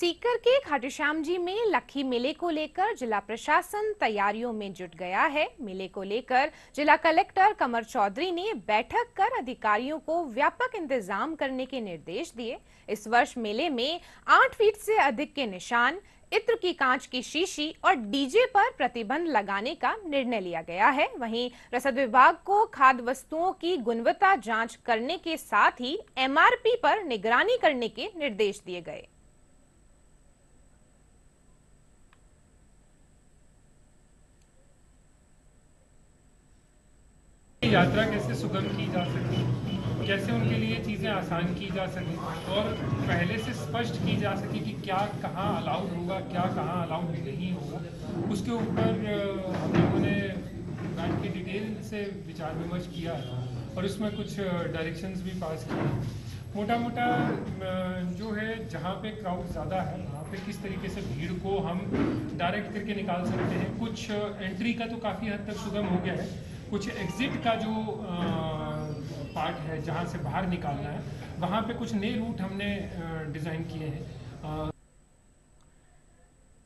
सीकर के खाटू श्याम जी में लक्खी मेले को लेकर जिला प्रशासन तैयारियों में जुट गया है। मेले को लेकर जिला कलेक्टर कमर चौधरी ने बैठक कर अधिकारियों को व्यापक इंतजाम करने के निर्देश दिए। इस वर्ष मेले में 8 फीट से अधिक के निशान, इत्र की कांच की शीशी और डीजे पर प्रतिबंध लगाने का निर्णय लिया गया है। वहीं रसद विभाग को खाद्य वस्तुओं की गुणवत्ता जांच करने के साथ ही MRP पर निगरानी करने के निर्देश दिए गए। यात्रा कैसे सुगम की जा सके, कैसे उनके लिए चीज़ें आसान की जा सके और पहले से स्पष्ट की जा सके कि क्या कहाँ अलाउड होगा, क्या कहाँ अलाउड नहीं होगा, उसके ऊपर हम लोगों ने बैठ के डिटेल से विचार विमर्श किया और उसमें कुछ डायरेक्शंस भी पास किए। मोटा मोटा जो है, जहाँ पे क्राउड ज़्यादा है वहाँ पे किस तरीके से भीड़ को हम डायरेक्ट करके निकाल सकते हैं। कुछ एंट्री का तो काफ़ी हद तक सुगम हो गया है, कुछ एग्ज़िट का जो पार्ट है जहाँ से बाहर निकालना है वहाँ पे कुछ नए रूट हमने डिज़ाइन किए हैं।